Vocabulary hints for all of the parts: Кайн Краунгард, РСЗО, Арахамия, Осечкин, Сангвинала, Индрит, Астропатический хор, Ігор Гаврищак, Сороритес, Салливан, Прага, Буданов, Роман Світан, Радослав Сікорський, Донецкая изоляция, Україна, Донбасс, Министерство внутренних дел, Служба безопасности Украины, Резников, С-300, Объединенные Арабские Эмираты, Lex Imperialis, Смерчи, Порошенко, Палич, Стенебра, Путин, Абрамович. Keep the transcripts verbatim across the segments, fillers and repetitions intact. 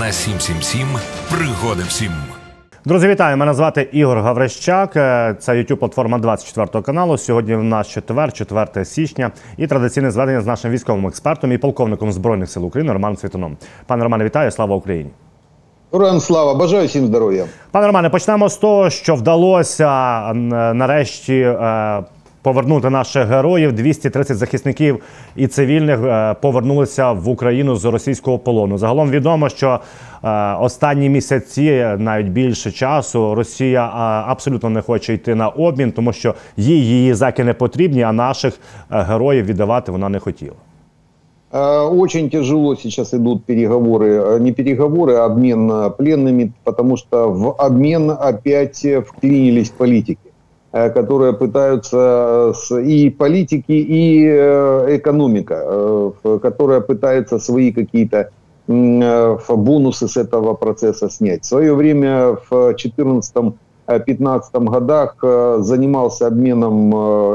на сім сім сім. Пригоди всім. Друзі, вітаю. Мене звати Ігор Гаврищак. Це YouTube-платформа двадцять четвертого каналу. Сьогодні в нас четвер, четверте січня. І традиційне зведення з нашим військовим експертом і полковником Збройних сил України Романом Світаном. Пане Романе, вітаю. Слава Україні! Ура, слава! Бажаю всім здоров'я. Пане Романе, почнемо з того, що вдалося нарешті повернути наших героїв. двісті тридцять захисників і цивільних повернулися в Україну з російського полону. Загалом відомо, що останні місяці, навіть більше часу, Росія абсолютно не хоче йти на обмін, тому що їй її заки не потрібні, а наших героїв віддавати вона не хотіла. Очень тяжело сейчас идут переговоры, не переговоры, а обмен пленными, потому что в обмен опять вклинились политики, которые пытаются, и политики, и экономика, которая пытается свои какие-то бонусы с этого процесса снять. В свое время в две тысячи четырнадцатом — две тысячи пятнадцатом годах занимался обменом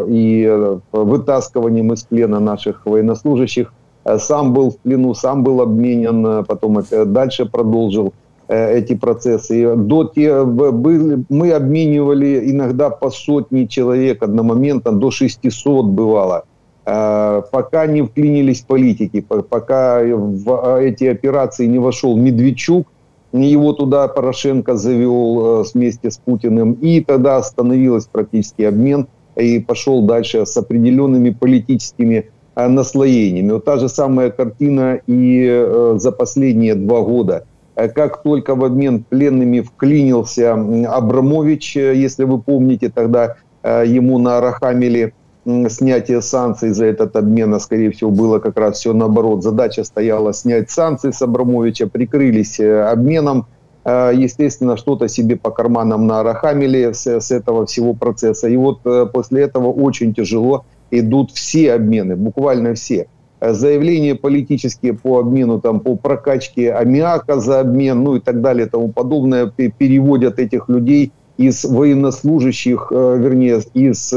и вытаскиванием из плена наших военнослужащих. Сам был в плену, сам был обменен, потом дальше продолжил эти процессы. До те, были, мы обменивали иногда по сотни человек одномоментно, до шестисот бывало. Пока не вклинились политики, пока в эти операции не вошел Медведчук, его туда Порошенко завел вместе с Путиным, и тогда остановилась практически обмен и пошел дальше с определенными политическими наслоениями. Вот та же самая картина и э, за последние два года. Как только в обмен пленными вклинился Абрамович, если вы помните, тогда э, ему наорохамили э, снятие санкций за этот обмен, а скорее всего было как раз все наоборот. Задача стояла снять санкции с Абрамовича, прикрылись э, обменом, э, естественно, что-то себе по карманам наорохамили с, с этого всего процесса. И вот э, после этого очень тяжело идут все обмены, буквально все. Заявления политические по обмену, там, по прокачке аммиака за обмен, ну и так далее, тому подобное, переводят этих людей из военнослужащих, вернее, из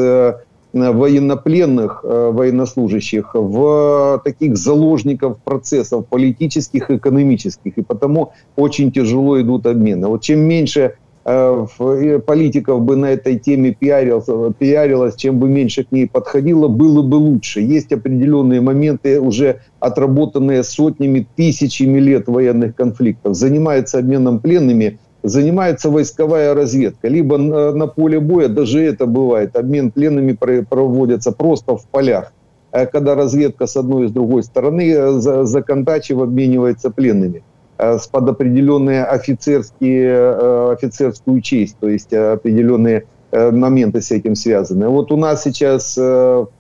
военнопленных военнослужащих в таких заложников процессов политических, экономических. И потому очень тяжело идут обмены. Вот чем меньше политиков бы на этой теме пиарилось, чем бы меньше к ней подходило, было бы лучше. Есть определенные моменты, уже отработанные сотнями, тысячами лет военных конфликтов. Занимается обменом пленными, занимается войсковая разведка. Либо на поле боя, даже это бывает, обмен пленными проводится просто в полях, когда разведка с одной и с другой стороны, законтачив, обменивается пленными с под определенные офицерские, офицерскую честь, то есть определенные моменты с этим связаны. Вот у нас сейчас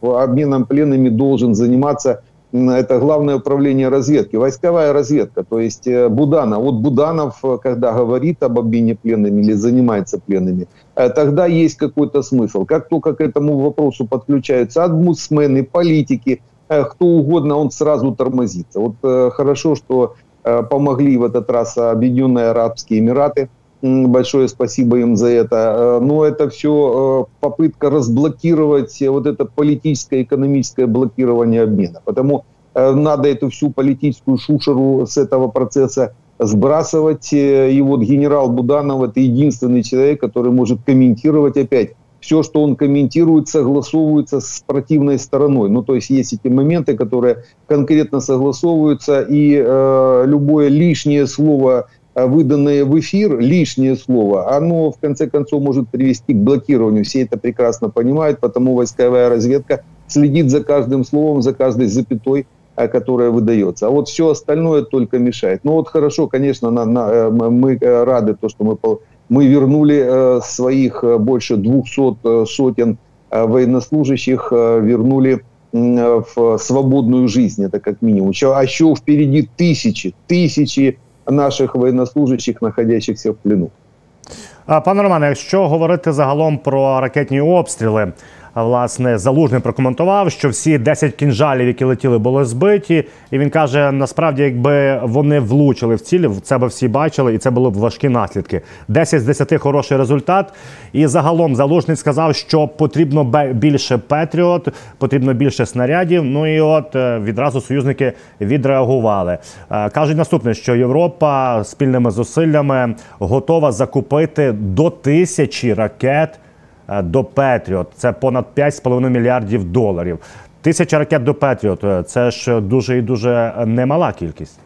обменом пленными должен заниматься, это главное управление разведки, войсковая разведка, то есть Буданов. Вот Буданов, когда говорит об обмене пленными или занимается пленными, тогда есть какой-то смысл. Как только к этому вопросу подключаются омбудсмены, политики, кто угодно, он сразу тормозится. Вот хорошо, что помогли в этот раз Объединенные Арабские Эмираты. Большое спасибо им за это. Но это все попытка разблокировать вот это политическое, экономическое блокирование обмена. Потому надо эту всю политическую шушеру с этого процесса сбрасывать. И вот генерал Буданов – это единственный человек, который может комментировать опять. Все, что он комментирует, согласовывается с противной стороной. Ну, то есть есть эти моменты, которые конкретно согласовываются, и э, любое лишнее слово, выданное в эфир, лишнее слово, оно в конце концов может привести к блокированию. Все это прекрасно понимают, потому войсковая разведка следит за каждым словом, за каждой запятой, которая выдается. А вот все остальное только мешает. Ну вот хорошо, конечно, на, на, мы рады, то, что мы... Мы вернули своих больше двухсот сотен военнослужащих, вернули в свободную жизнь, это как минимум. А еще впереди тысячи, тысячи наших военнослужащих, находящихся в плену. Пане Романе, якщо говорити загалом про ракетні обстріли, власне, Залужний прокоментував, що всі десять кінжалів, які летіли, були збиті. І він каже, насправді, якби вони влучили в цілі, це б всі бачили, і це були б важкі наслідки. десять з десяти – хороший результат. І загалом Залужний сказав, що потрібно більше Петріот, потрібно більше снарядів. Ну і от відразу союзники відреагували. Кажуть наступне, що Європа спільними зусиллями готова закупити до тисячі ракет до Петріот. Це понад п'ять з половиною мільярдів доларів. Тисяча ракет до Петріот – це ж дуже і дуже немала кількість.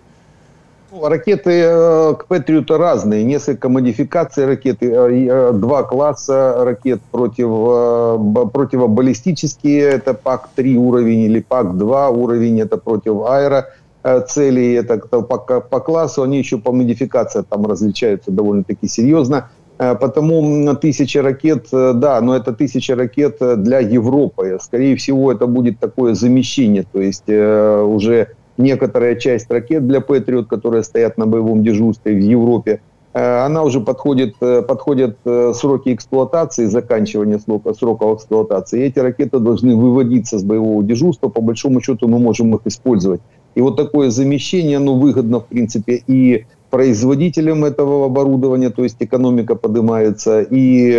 Ракеты э, к Патриоту разные, несколько модификаций ракеты, э, два класса ракет против, э, противобаллистические, это пак три уровень или пак два уровень, это против аэроцелей, это по, по классу, они еще по модификации там различаются довольно-таки серьезно, э, потому тысяча ракет, э, да, но это тысяча ракет для Европы, скорее всего это будет такое замещение, то есть э, уже... Некоторая часть ракет для «Патриот», которые стоят на боевом дежурстве в Европе, она уже подходит, подходят сроки эксплуатации, заканчивание срока, срока эксплуатации. И эти ракеты должны выводиться с боевого дежурства, по большому счету мы можем их использовать. И вот такое замещение, оно выгодно, в принципе, и производителям этого оборудования, то есть экономика поднимается, и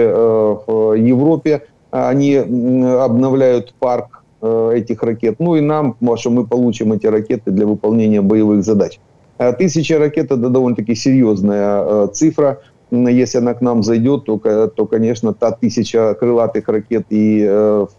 в Европе они обновляют парк этих ракет, ну и нам, что мы получим эти ракеты для выполнения боевых задач. Тысяча ракет – это довольно-таки серьезная цифра. Если она к нам зайдет, то, то, конечно, та тысяча крылатых ракет и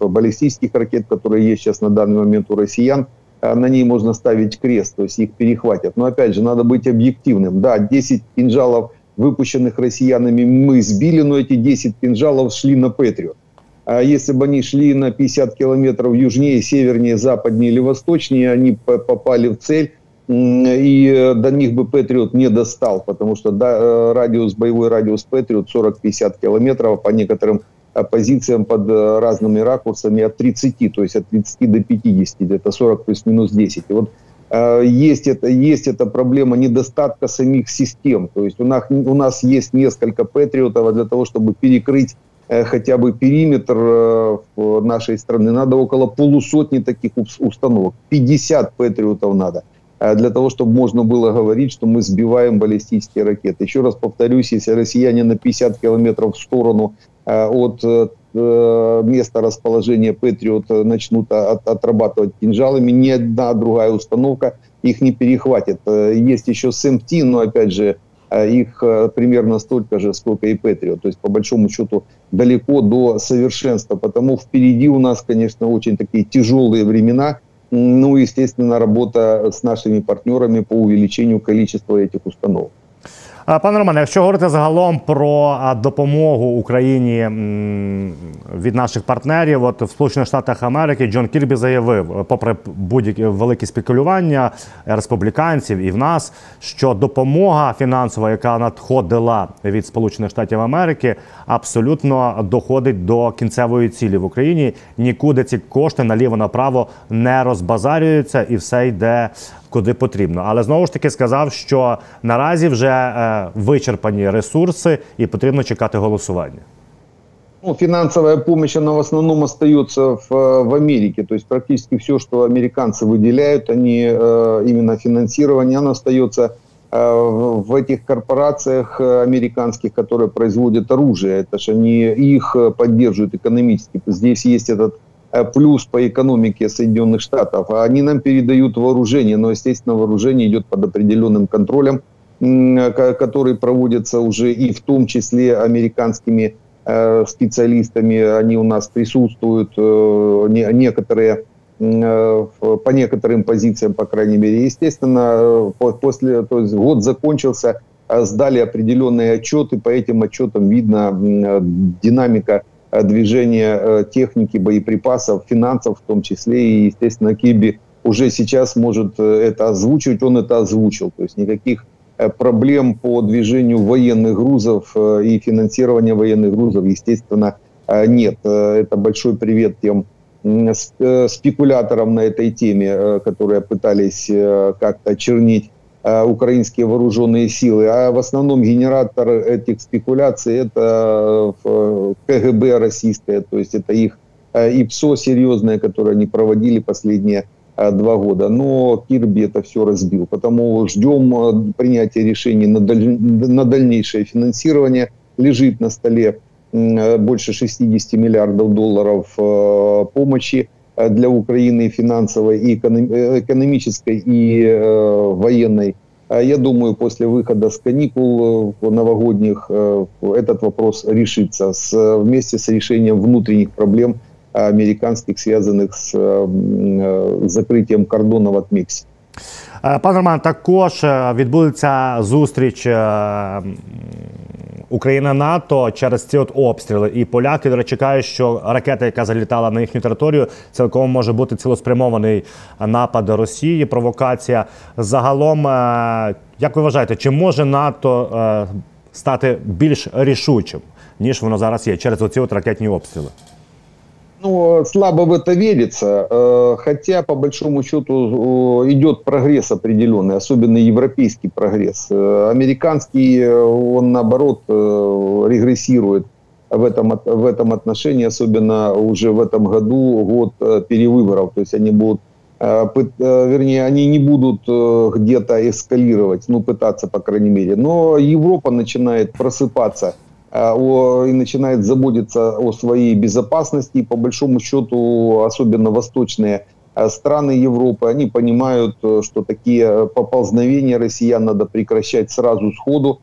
баллистических ракет, которые есть сейчас на данный момент у россиян, на ней можно ставить крест, то есть их перехватят. Но опять же, надо быть объективным. Да, десять кинжалов, выпущенных россиянами, мы сбили, но эти десять кинжалов шли на «Патриот». Если бы они шли на пятьдесят километров южнее, севернее, западнее или восточнее, они попали в цель, и до них бы «Патриот» не достал, потому что радиус, боевой радиус «Патриот» сорок-пятьдесят километров, по некоторым позициям под разными ракурсами от тридцати, то есть от тридцати до пятидесяти, это сорок плюс минус десять. И вот есть, это, есть эта проблема недостатка самих систем, то есть у нас, у нас есть несколько «Патриотов», а для того, чтобы перекрыть хотя бы периметр нашей страны, надо около полусотни таких установок. пятьдесят «Патриотов» надо, для того, чтобы можно было говорить, что мы сбиваем баллистические ракеты. Еще раз повторюсь, если россияне на пятьдесят километров в сторону от места расположения «Патриот» начнут отрабатывать кинжалами, ни одна другая установка их не перехватит. Есть еще эс эм ти, но опять же, их примерно столько же, сколько и «Патриот». То есть, по большому счету, далеко до совершенства. Потому впереди у нас, конечно, очень такие тяжелые времена. Ну, естественно, работа с нашими партнерами по увеличению количества этих установок. Пане Романе, якщо говорити загалом про допомогу Україні від наших партнерів, от в Сполучених Штатах Америки Джон Кірбі заявив, попри будь-які великі спекулювання республіканців і в нас, що допомога фінансова, яка надходила від Сполучених Штатів Америки, абсолютно доходить до кінцевої цілі в Україні. Нікуди ці кошти наліво-направо не розбазарюються і все йде куди потрібно. Але знову ж таки сказав, що наразі вже е, вичерпані ресурси і потрібно чекати голосування. Ну, финансовая помощь, она в основном остается в, в Америке. То есть практически все, что американцы выделяют, они, э, именно финансирование, оно остается э, в этих корпорациях американских, которые производят оружие. Это же они их поддерживают экономически. Здесь есть этот плюс по экономике Соединенных Штатов. Они нам передают вооружение, но, естественно, вооружение идет под определенным контролем, который проводится уже и в том числе американскими специалистами. Они у нас присутствуют, некоторые, по некоторым позициям, по крайней мере. Естественно, после, то есть год закончился, сдали определенные отчеты, по этим отчетам видно динамика движение техники, боеприпасов, финансов в том числе. И, естественно, Киби уже сейчас может это озвучивать, он это озвучил. То есть никаких проблем по движению военных грузов и финансированию военных грузов, естественно, нет. Это большой привет тем спекуляторам на этой теме, которые пытались как-то очернить украинские вооруженные силы. А в основном генератор этих спекуляций – это КГБ российское, то есть это их ИПСО серьезное, которое они проводили последние два года. Но Кирби это все разбил. Потому ждем принятия решений на дальнейшее финансирование. Лежит на столе больше шестидесяти миллиардов долларов помощи для Украины финансовой, и экономической, и военной. Я думаю, после выхода с каникул новогодних этот вопрос решится с, вместе с решением внутренних проблем американских, связанных с закрытием кордонов от Мексики. Пан Роман, також відбудеться зустріч Україна-НАТО через ці от обстріли. І поляки, до речі, кажуть, що ракета, яка залітала на їхню територію, цілком може бути цілеспрямований напад Росії, провокація. Загалом, як ви вважаєте, чи може НАТО стати більш рішучим, ніж воно зараз є, через оці от ракетні обстріли? Ну, слабо в это верится, хотя по большому счету идет прогресс определенный, особенно европейский прогресс. Американский, он наоборот регрессирует в этом, в этом отношении, особенно уже в этом году, год перевыборов. То есть они будут, вернее, они не будут где-то эскалировать, ну, пытаться, по крайней мере. Но Европа начинает просыпаться и начинает заботиться о своей безопасности. И по большому счету, особенно восточные страны Европы, они понимают, что такие поползновения россиян надо прекращать сразу сходу,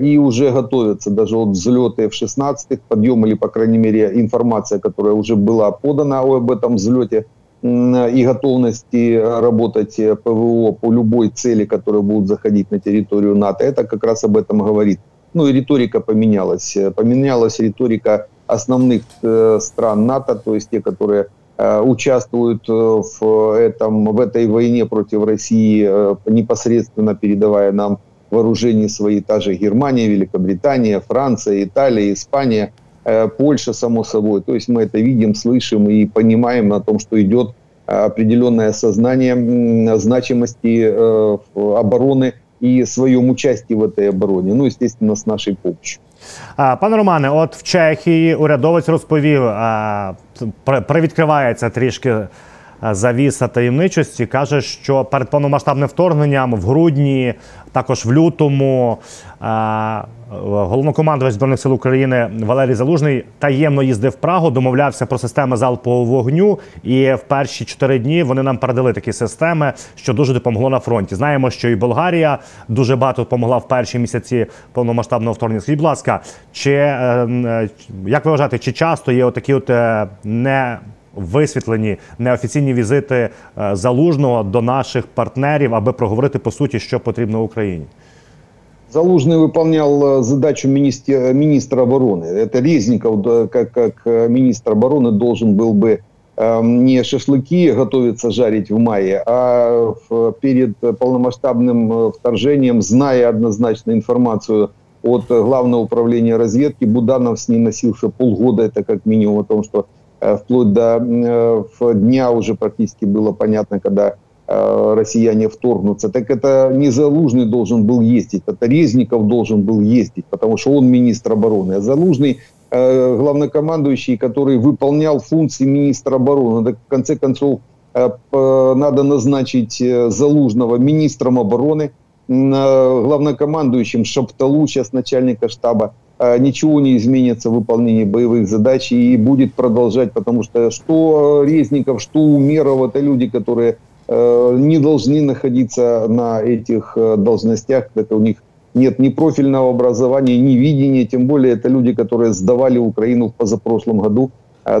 и уже готовятся. Даже вот взлеты эф шестнадцать, подъем или, по крайней мере, информация, которая уже была подана об этом взлете и готовности работать ПВО по любой цели, которая будет заходить на территорию НАТО, это как раз об этом говорит. Ну и риторика поменялась. Поменялась риторика основных э, стран НАТО, то есть те, которые э, участвуют в, этом, в этой войне против России, э, непосредственно передавая нам вооружения свои, та же Германия, Великобритания, Франция, Италия, Испания, э, Польша, само собой. То есть мы это видим, слышим и понимаем о том, что идет определенное осознание э, значимости э, обороны і своєму участі в цій обороні, ну, звісно, з нашою допомогою. Пане Романе, от в Чехії урядовець розповів, привідкривається трішки завіса таємничості, каже, що перед повномасштабним вторгненням в грудні, також в лютому, головнокомандувач Збройних сил України Валерій Залужний таємно їздив в Прагу, домовлявся про системи залпового вогню, і в перші чотири дні вони нам передали такі системи, що дуже допомогло на фронті. Знаємо, що і Болгарія дуже багато допомогла в перші місяці повномасштабного вторгнення. Скажіть, будь ласка, чи, як ви вважаєте, чи часто є отакі от не... висвітлені неофіційні візити Залужного до наших партнерів, аби проговорити, по суті, що потрібно Україні? Залужный выполнял задачу министра, министра обороны. Это Резников, как, как министр обороны, должен был бы э, не шашлыки готовиться жарить в мае, а в, перед полномасштабным вторжением, зная однозначно информацию от Главного управления разведки, Буданов с ней носился полгода, это как минимум, о том, что вплоть до дня уже практически было понятно, когда россияне вторгнутся. Так это не Залужный должен был ездить, это Резников должен был ездить, потому что он министр обороны. А Залужный главнокомандующий, который выполнял функции министра обороны. Так, в конце концов, надо назначить Залужного министром обороны, главнокомандующим Шапталу, сейчас начальника штаба. Ничего не изменится в выполнении боевых задач и будет продолжать, потому что что Резников, что Умеров, это люди, которые э, не должны находиться на этих э, должностях, это у них нет ни профильного образования, ни видения, тем более это люди, которые сдавали Украину в позапрошлом году,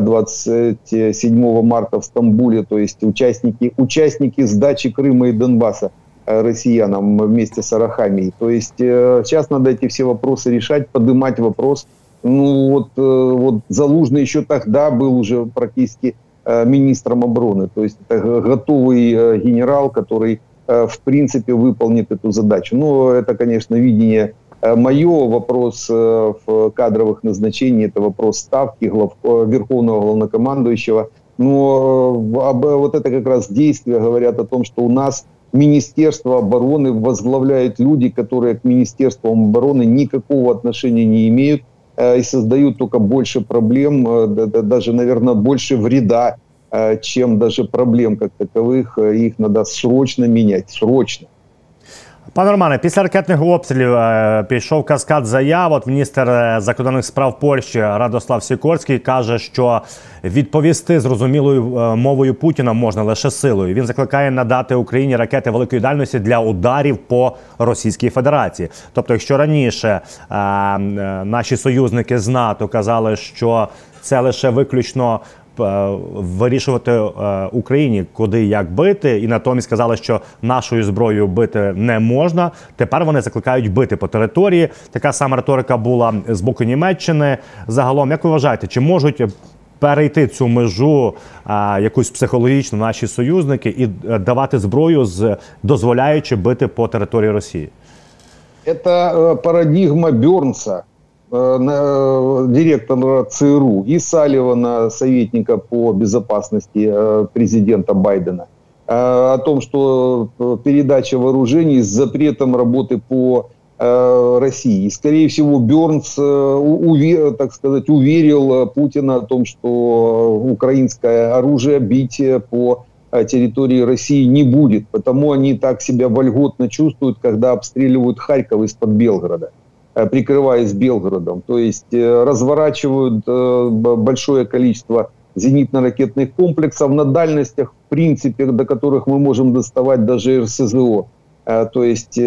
двадцать седьмого марта в Стамбуле, то есть участники, участники сдачи Крыма и Донбасса россиянам вместе с Арахамией. То есть сейчас надо эти все вопросы решать, поднимать вопрос. Ну вот, вот Залужный еще тогда был уже практически министром обороны. То есть это готовый генерал, который в принципе выполнит эту задачу. Но это, конечно, видение мое. Вопрос в кадровых назначений, это вопрос ставки глав, верховного главнокомандующего. Но об, вот это как раз действия говорят о том, что у нас Министерство обороны возглавляют люди, которые к Министерству обороны никакого отношения не имеют, и создают только больше проблем, даже, наверное, больше вреда, чем даже проблем как таковых. Их надо срочно менять, срочно. Пане Романе, після ракетних обстрілів пішов каскад заяв. От міністр закордонних справ Польщі Радослав Сікорський каже, що відповісти зрозумілою мовою Путіна можна лише силою. Він закликає надати Україні ракети великої дальності для ударів по Російській Федерації. Тобто, якщо раніше е, наші союзники з НАТО казали, що це лише виключно вирішувати Україні, куди як бити, і натомість сказали, що нашою зброєю бити не можна. Тепер вони закликають бити по території. Така сама риторика була з боку Німеччини. Загалом, як ви вважаєте, чи можуть перейти цю межу якусь психологічно наші союзники і давати зброю, дозволяючи бити по території Росії? Це парадигма Бёрнса, директора ЦРУ, и Салливана, советника по безопасности президента Байдена, о том, что передача вооружений с запретом работы по России. И, скорее всего, Бёрнс, так сказать, уверил Путина о том, что украинское оружие бить по территории России не будет. Потому они так себя вольготно чувствуют, когда обстреливают Харьков из-под Белгорода, прикрываясь Белгородом. То есть разворачивают большое количество зенитно-ракетных комплексов на дальностях, в принципе, до которых мы можем доставать даже эр эс зэ о, то есть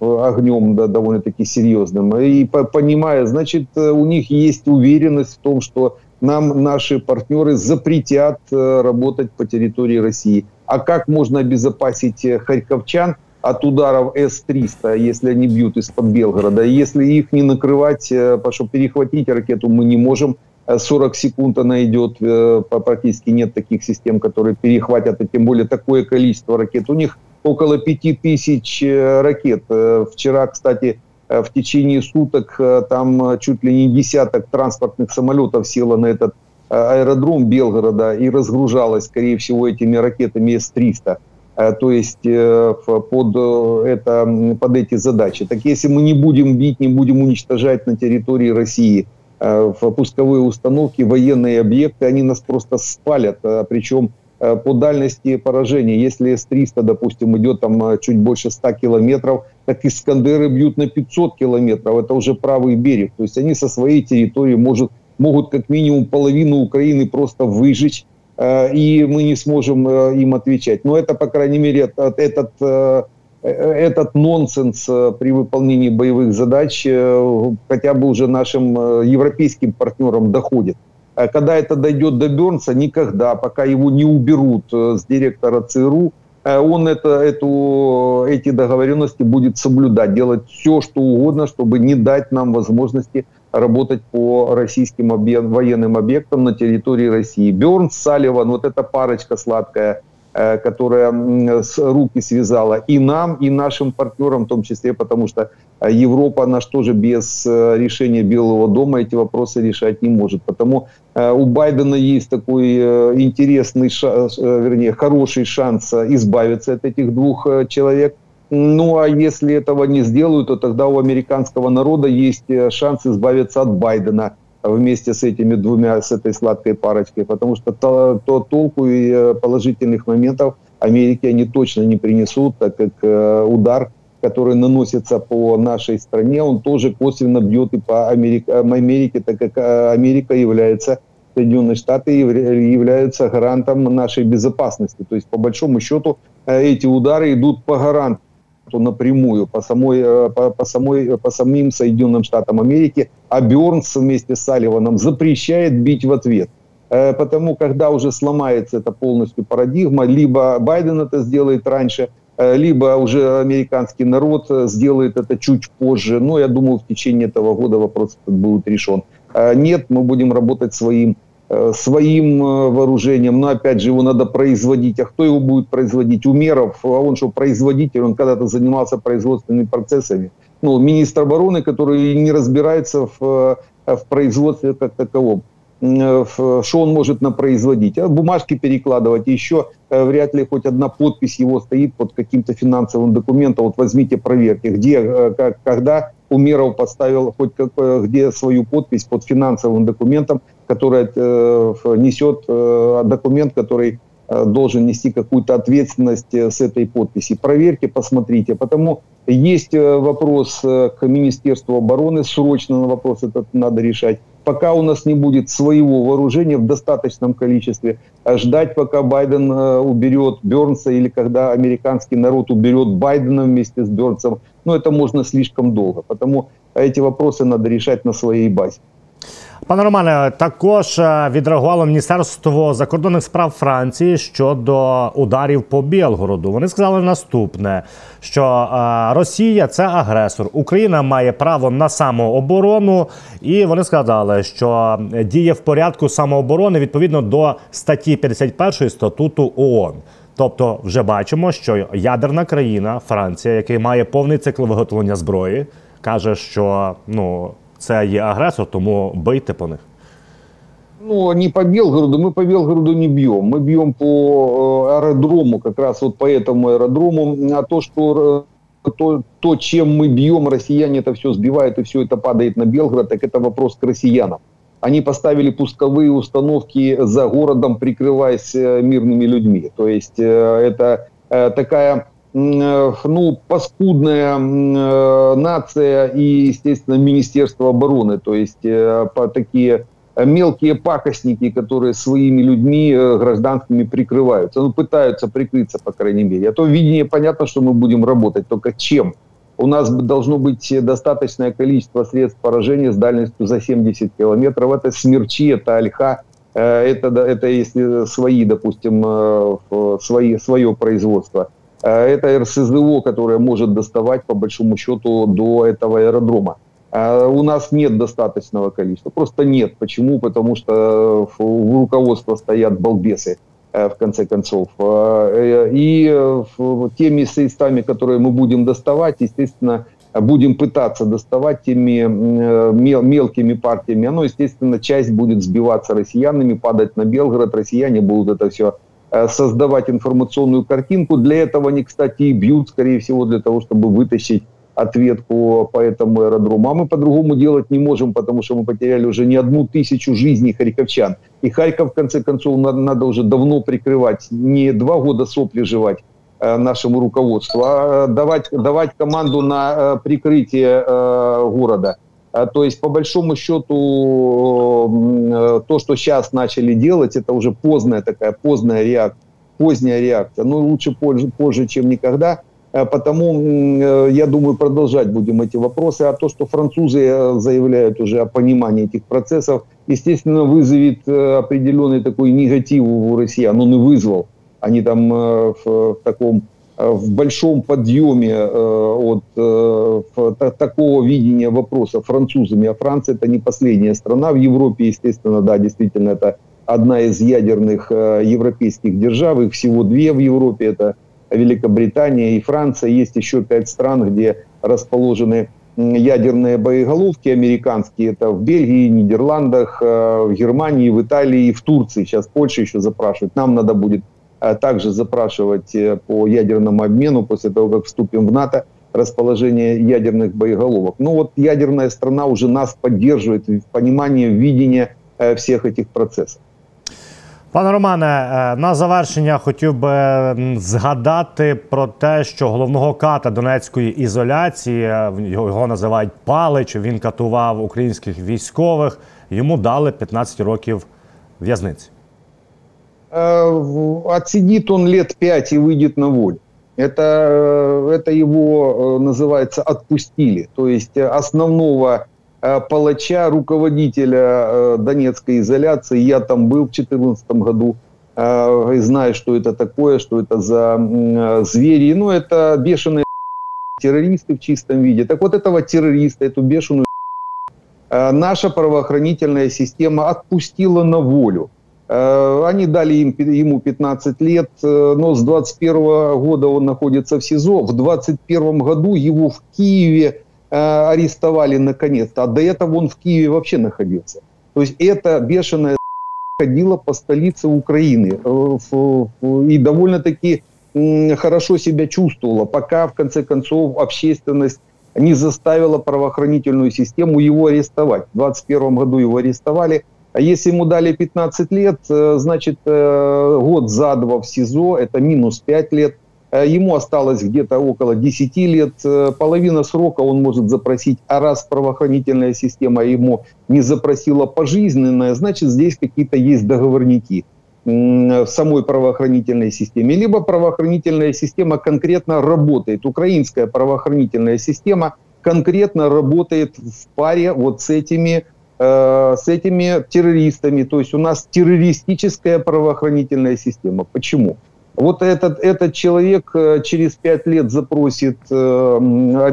огнем, да, довольно-таки серьезным. И понимая, значит, у них есть уверенность в том, что нам наши партнеры запретят работать по территории России. А как можно обезопасить харьковчан от ударов эс триста, если они бьют из-под Белгорода? Если их не накрывать, потому что перехватить ракету мы не можем. сорок секунд она идет, практически нет таких систем, которые перехватят, и тем более такое количество ракет. У них около пяти тысяч ракет. Вчера, кстати, в течение суток там чуть ли не десяток транспортных самолетов село на этот аэродром Белгорода и разгружалось, скорее всего, этими ракетами эс триста. То есть под, это, под эти задачи. Так если мы не будем бить, не будем уничтожать на территории России пусковые установки, военные объекты, они нас просто спалят. Причем по дальности поражения, если эс триста, допустим, идет там чуть больше ста километров, так Искандеры бьют на пятьсот километров, это уже правый берег. То есть они со своей территории может, могут как минимум половину Украины просто выжечь, и мы не сможем им отвечать. Но это, по крайней мере, этот, этот нонсенс при выполнении боевых задач хотя бы уже нашим европейским партнерам доходит. А когда это дойдет до Бёрнса, никогда, пока его не уберут с директора ЦРУ, он это, эту, эти договоренности будет соблюдать, делать все, что угодно, чтобы не дать нам возможности работать по российским объ... военным объектам на территории России. Бёрнс, Салливан, вот эта парочка сладкая, э, которая с руки связала и нам, и нашим партнерам, в том числе, потому что Европа, она же тоже без решения Белого дома эти вопросы решать не может. Потому э, у Байдена есть такой э, интересный, шанс, э, вернее, хороший шанс избавиться от этих двух э, человек. Ну, а если этого не сделают, то тогда у американского народа есть шанс избавиться от Байдена вместе с этими двумя, с этой сладкой парочкой. Потому что то, то толку и положительных моментов Америке они точно не принесут, так как удар, который наносится по нашей стране, он тоже косвенно бьет и по Америке, так как Америка является, Соединенные Штаты являются гарантом нашей безопасности. То есть, по большому счету, эти удары идут по гаранту напрямую, по, самой, по, по, самой, по самим Соединенным Штатам Америки, а Бёрнс вместе с Салливаном запрещает бить в ответ. Потому когда уже сломается эта полностью парадигма, либо Байден это сделает раньше, либо уже американский народ сделает это чуть позже. Но я думаю, в течение этого года вопрос будет решен. Нет, мы будем работать своим, своим вооружением, но опять же его надо производить. А кто его будет производить? Умеров, а он что, производитель, он когда-то занимался производственными процессами. Ну, министр обороны, который не разбирается в, в производстве как таковом. Что он может напроизводить? А бумажки перекладывать, еще вряд ли хоть одна подпись его стоит под каким-то финансовым документом. Вот возьмите, проверьте, где, как, когда Умеров поставил хоть какое, где свою подпись под финансовым документом, который э, несет э, документ, который э, должен нести какую-то ответственность с этой подписи. Проверьте, посмотрите. Потому есть вопрос к Министерству обороны, срочно на вопрос этот надо решать. Пока у нас не будет своего вооружения в достаточном количестве, ждать, пока Байден уберет Бёрнса или когда американский народ уберет Байдена вместе с Бёрнсом, ну это можно слишком долго. Потому эти вопросы надо решать на своей базе. Пане Романе, також відреагувало Міністерство закордонних справ Франції щодо ударів по Білгороду. Вони сказали наступне, що Росія – це агресор, Україна має право на самооборону. І вони сказали, що діє в порядку самооборони відповідно до статті п'ятдесят першої статуту ООН. Тобто вже бачимо, що ядерна країна Франція, яка має повний цикл виготовлення зброї, каже, що... ну, це є агресор, тому бийте по них. Ну, не по Белгороду. Мы по Белгороду не бьем. Мы бьем по аэродрому, как раз вот по этому аэродрому. А то, что, то, то чем мы бьем, россияне это все сбивают, и все это падает на Белгород, так это вопрос к россиянам. Они поставили пусковые установки за городом, прикрываясь мирными людьми. То есть это такая... ну, паскудная э, нация и, естественно, Министерство обороны. То есть э, по, такие мелкие пакостники, которые своими людьми э, гражданскими прикрываются. Ну, пытаются прикрыться, по крайней мере. А то видение понятно, что мы будем работать. Только чем? У нас должно быть достаточное количество средств поражения с дальностью за семьдесят километров. Это смерчи, это альха. Э, это, это если свои, допустим, э, свои, свое производство. Это эр эс зэ о, которое может доставать, по большому счету, до этого аэродрома. У нас нет достаточного количества. Просто нет. Почему? Потому что в руководстве стоят балбесы, в конце концов. И теми средствами, которые мы будем доставать, естественно, будем пытаться доставать теми мелкими партиями. Оно, естественно, часть будет сбиваться россиянами, падать на Белгород. Россияне будут это все... создавать информационную картинку. Для этого они, кстати, и бьют, скорее всего, для того, чтобы вытащить ответку по этому аэродрому. А мы по-другому делать не можем, потому что мы потеряли уже не одну тысячу жизней харьковчан. И Харьков, в конце концов, надо, надо уже давно прикрывать. Не два года сопли жевать э, нашему руководству, а давать, давать команду на э, прикрытие э, города. А, то есть, по большому счету, э, то, что сейчас начали делать, это уже поздняя такая, поздняя реакция. Поздняя реакция. Но лучше позже, позже чем никогда. А потому, э, я думаю, продолжать будем эти вопросы. А то, что французы заявляют уже о понимании этих процессов, естественно, вызовет определенный такой негатив у россиян. Он и вызвал. Они там э, в, в таком... в большом подъеме от такого видения вопроса французами. А Франция – это не последняя страна в Европе, естественно, да, действительно, это одна из ядерных европейских держав, их всего две в Европе, это Великобритания и Франция. Есть еще пять стран, где расположены ядерные боеголовки американские, это в Бельгии, Нидерландах, в Германии, в Италии и в Турции. Сейчас Польша еще запрашивает, нам надо будет также запрашивать по ядерному обмену после того, как вступим в НАТО, расположение ядерных боеголовок. Ну вот ядерная страна уже нас поддерживает в понимании, в видении всех этих процессов. Пане Романе, на завершення хотів би згадати про те, що головного ката Донецької ізоляції, його називають Палич, він катував українських військових, йому дали п'ятнадцять років в'язниці. Отсидит он лет пять и выйдет на волю. Это, это его, называется, отпустили. То есть основного палача, руководителя Донецкой изоляции, я там был в две тысячи четырнадцатом году, и знаю, что это такое, что это за звери. Ну, это бешеные террористы в чистом виде. Так вот этого террориста, эту бешеную наша правоохранительная система отпустила на волю. Они дали им, ему пятнадцать лет, но с двадцать первого года он находится в СИЗО. В двадцать первом году его в Киеве арестовали наконец-то, а до этого он в Киеве вообще находился. То есть эта бешеная ходила по столице Украины и довольно-таки хорошо себя чувствовала, пока в конце концов общественность не заставило правоохранительную систему его арестовать. В двадцать первом году его арестовали. А если ему дали пятнадцать лет, значит, год за два в СИЗО, это минус пять лет. Ему осталось где-то около десяти лет. Половина срока он может запросить. А раз правоохранительная система ему не запросила пожизненное, значит, здесь какие-то есть договорники в самой правоохранительной системе. Либо правоохранительная система конкретно работает. Украинская правоохранительная система конкретно работает в паре вот с этими, э, с этими террористами. То есть у нас террористическая правоохранительная система. Почему? Вот этот, этот человек через пять лет запросит э,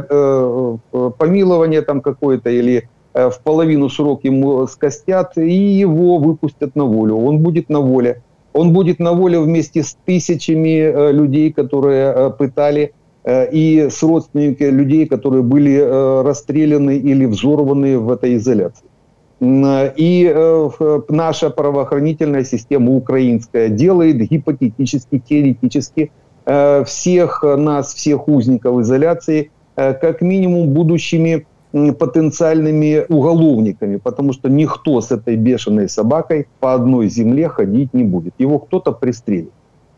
э, помилование там какое-то, или э, в половину срок ему скостят, и его выпустят на волю. Он будет на воле. Он будет на воле вместе с тысячами э, людей, которые э, пытали, э, и с родственниками людей, которые были э, расстреляны или взорваны в этой изоляции. И э, наша правоохранительная система украинская делает гипотетически, теоретически э, всех нас, всех узников изоляции, э, как минимум будущими э, потенциальными уголовниками, потому что никто с этой бешеной собакой по одной земле ходить не будет. Его кто-то пристрелит.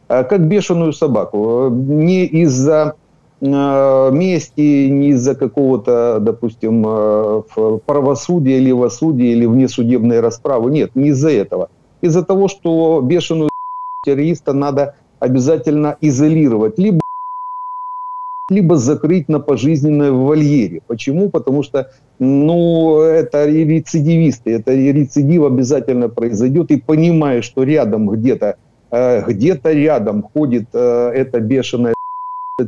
Э, как бешеную собаку. Не из-за мести, не из-за какого-то, допустим, правосудия, левосудия или внесудебной расправы. Нет, не из-за этого. Из-за того, что бешеную террориста надо обязательно изолировать, либо, либо закрыть на пожизненное в вольере. Почему? Потому что, ну, это рецидивисты, это рецидив обязательно произойдет, и понимая, что рядом где-то, где-то рядом ходит эта бешеная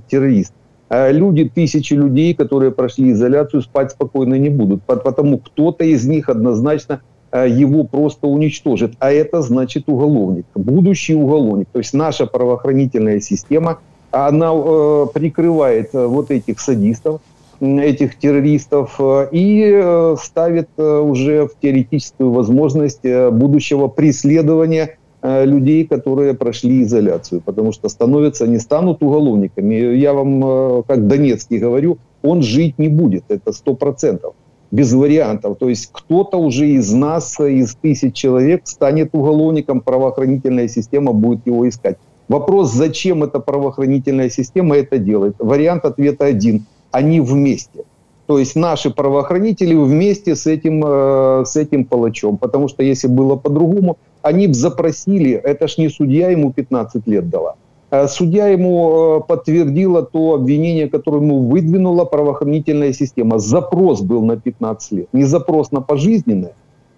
террорист. Люди, тысячи людей, которые прошли изоляцию, спать спокойно не будут, потому кто-то из них однозначно его просто уничтожит. А это значит уголовник, будущий уголовник. То есть наша правоохранительная система, она прикрывает вот этих садистов, этих террористов и ставит уже в теоретическую возможность будущего преследования людей, которые прошли изоляцию, потому что становятся, не станут уголовниками. Я вам, как Донецкий, говорю, он жить не будет, это сто процентов, без вариантов. То есть кто-то уже из нас, из тысяч человек станет уголовником, правоохранительная система будет его искать. Вопрос, зачем эта правоохранительная система это делает? Вариант ответа один – они вместе. То есть наши правоохранители вместе с этим, с этим палачом, потому что если было по-другому, они бы запросили, это ж не судья ему пятнадцать лет дала. Судья ему подтвердила то обвинение, которое ему выдвинула правоохранительная система. Запрос был на пятнадцать лет, не запрос на пожизненное,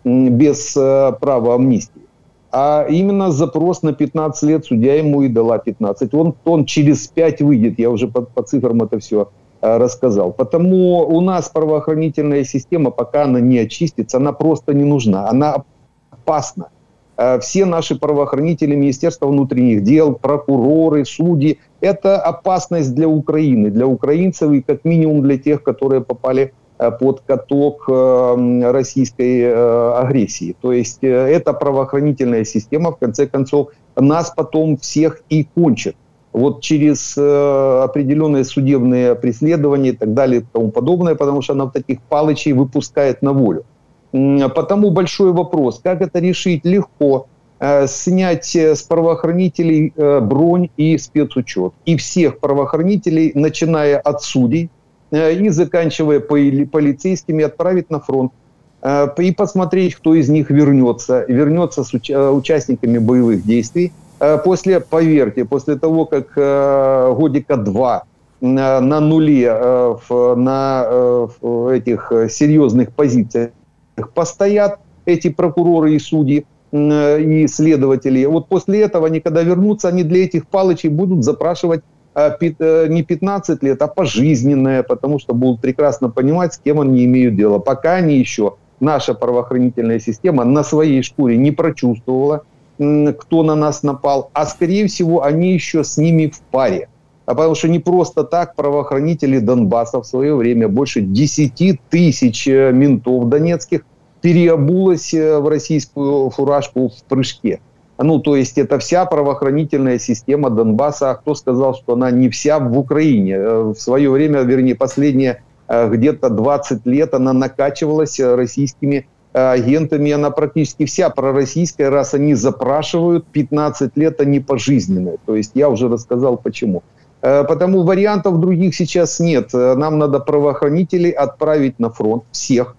без права амнистии, а именно запрос на пятнадцать лет судья ему и дала пятнадцать. Он, он через пять выйдет, я уже по, по цифрам это все рассказал. Потому у нас правоохранительная система, пока она не очистится, она просто не нужна, она опасна. Все наши правоохранители, Министерство внутренних дел, прокуроры, судьи – это опасность для Украины, для украинцев и как минимум для тех, которые попали под каток российской агрессии. То есть эта правоохранительная система, в конце концов, нас потом всех и кончит. Вот через определенные судебные преследования и так далее и тому подобное, потому что она вот таких палычей выпускает на волю. Потому большой вопрос, как это решить легко, снять с правоохранителей бронь и спецучет. И всех правоохранителей, начиная от судей и заканчивая полицейскими, отправить на фронт. И посмотреть, кто из них вернется. Вернется с участниками боевых действий. После, поверьте, после того, как годика два на нуле, на этих серьезных позициях, постоят эти прокуроры и судьи, и следователи. Вот после этого они, когда вернутся, они для этих палычей будут запрашивать не пятнадцать лет, а пожизненное, потому что будут прекрасно понимать, с кем они имеют дело. Пока они еще, наша правоохранительная система на своей шкуре не прочувствовала, кто на нас напал, а скорее всего они еще с ними в паре. А потому что не просто так правоохранители Донбасса в свое время, больше десяти тысяч ментов донецких, переобулось в российскую фуражку в прыжке. Ну, то есть это вся правоохранительная система Донбасса. А кто сказал, что она не вся в Украине? В свое время, вернее, последние где-то двадцать лет она накачивалась российскими агентами, она практически вся пророссийская, раз они запрашивают, пятнадцать лет они пожизненные. То есть я уже рассказал почему. Потому вариантов других сейчас нет. Нам надо правоохранителей отправить на фронт, всех,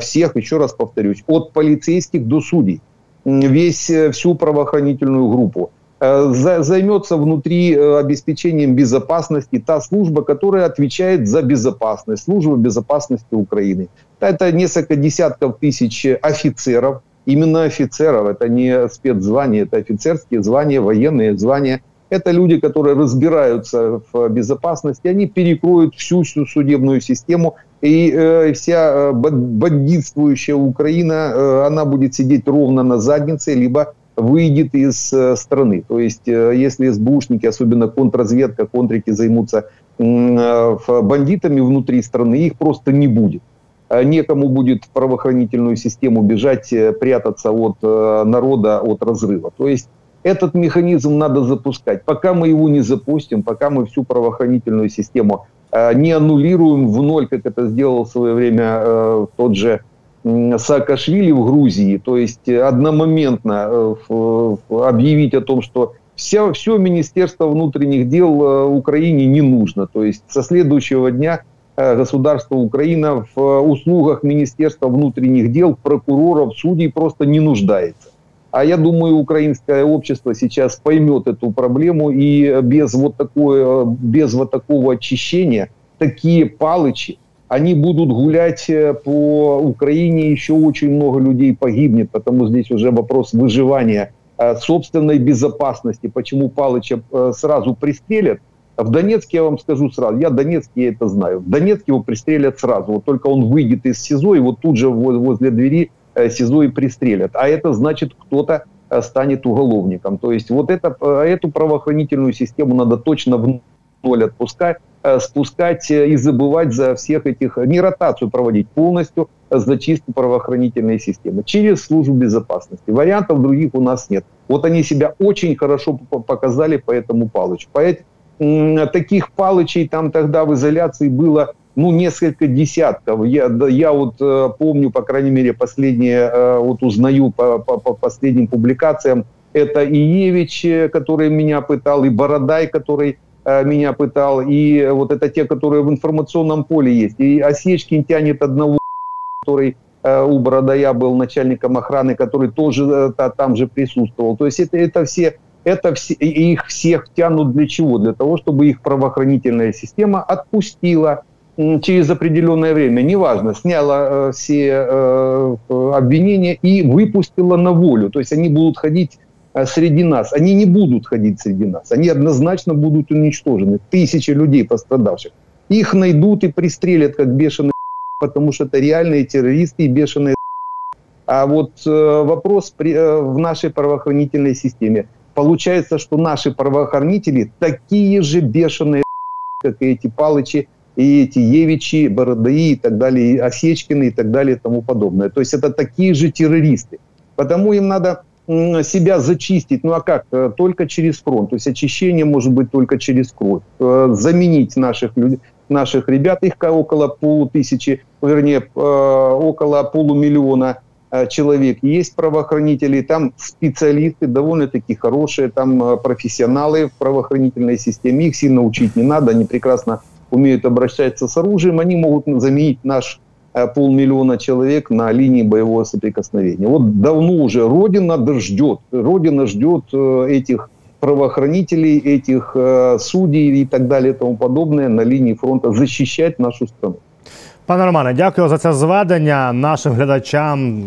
всех, еще раз повторюсь, от полицейских до судей, весь, всю правоохранительную группу. Займется внутри обеспечением безопасности та служба, которая отвечает за безопасность, служба безопасности Украины. Это несколько десятков тысяч офицеров, именно офицеров, это не спецзвания, это офицерские звания, военные звания. Это люди, которые разбираются в безопасности, они перекроют всю, всю судебную систему, и э, вся бандитствующая Украина, э, она будет сидеть ровно на заднице, либо выйдет из э, страны. То есть, э, если СБУшники, особенно контрразведка, контрики займутся э, бандитами внутри страны, их просто не будет. Некому будет в правоохранительную систему бежать, прятаться от э, народа, от разрыва. То есть, этот механизм надо запускать. Пока мы его не запустим, пока мы всю правоохранительную систему э, не аннулируем в ноль, как это сделал в свое время э, тот же э, Саакашвили в Грузии, то есть одномоментно э, в, объявить о том, что вся, все Министерство внутренних дел э, Украине не нужно. То есть со следующего дня э, государство Украина в э, услугах Министерства внутренних дел, прокуроров, судей просто не нуждается. А я думаю, украинское общество сейчас поймет эту проблему, и без вот, такое, без вот такого очищения такие палычи, они будут гулять по Украине, еще очень много людей погибнет, потому здесь уже вопрос выживания, собственной безопасности, почему палыча сразу пристрелят. В Донецке, я вам скажу сразу, я Донецкий, я это знаю, в Донецке его пристрелят сразу, вот только он выйдет из СИЗО, и вот тут же возле двери СИЗО и пристрелят. А это значит, кто-то станет уголовником. То есть вот это, эту правоохранительную систему надо точно вдоль отпускать, спускать и забывать за всех этих, не ротацию проводить полностью, а зачистку правоохранительной системы через службу безопасности. Вариантов других у нас нет. Вот они себя очень хорошо показали по этому Палычу. Поэтому таких Палычей там тогда в изоляции было... Ну, несколько десятков. Я, да, я вот э, помню, по крайней мере, последние, э, вот узнаю по, по, по последним публикациям, это и Евич, который меня пытал, и Бородай, который э, меня пытал, и вот это те, которые в информационном поле есть. И Осечкин тянет одного, который э, у Бородая был начальником охраны, который тоже э, там же присутствовал. То есть это, это все... Это все, их всех тянут для чего? Для того, чтобы их правоохранительная система отпустила через определенное время, неважно, сняла э, все э, обвинения и выпустила на волю. То есть они будут ходить э, среди нас. Они не будут ходить среди нас. Они однозначно будут уничтожены. Тысячи людей пострадавших. Их найдут и пристрелят, как бешеные, потому что это реальные террористы и бешеные. А вот э, вопрос при, э, в нашей правоохранительной системе. Получается, что наши правоохранители такие же бешеные, как и эти Палычи, и эти Евичи, Бородаи и так далее, Осечкины и так далее и тому подобное. То есть это такие же террористы. Потому им надо себя зачистить. Ну а как? Только через фронт. То есть очищение может быть только через кровь. Заменить наших, наших ребят, их около полутысячи, вернее, около полумиллиона человек. Есть правоохранители, там специалисты довольно-таки хорошие, там профессионалы в правоохранительной системе. Их сильно учить не надо, они прекрасно умеют обращаться с оружием, они могут заменить наш э, полмиллиона человек на линии боевого соприкосновения. Вот давно уже Родина ждет, Родина ждет э, этих правоохранителей, этих э, судей и так далее и тому подобное на линии фронта, защищать нашу страну. Пане Романе, дякую за це зведення. Нашим глядачам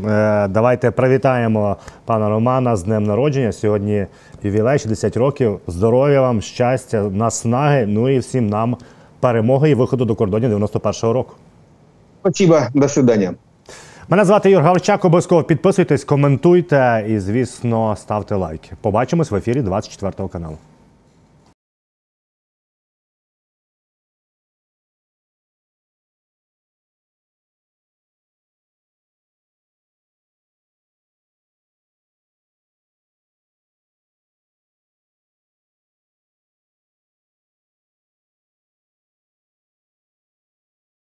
давайте привітаємо пана Романа з днем народження. Сьогодні ювілей, шістдесят років. Здоров'я вам, щастя, наснаги, ну і всім нам перемоги і виходу до кордонів дев'яносто першого року. Спасибо. До свидання. Мене звати Ігор Гаврищак. Обов'язково підписуйтесь, коментуйте і, звісно, ставте лайки. Побачимось в ефірі двадцять четвертого каналу.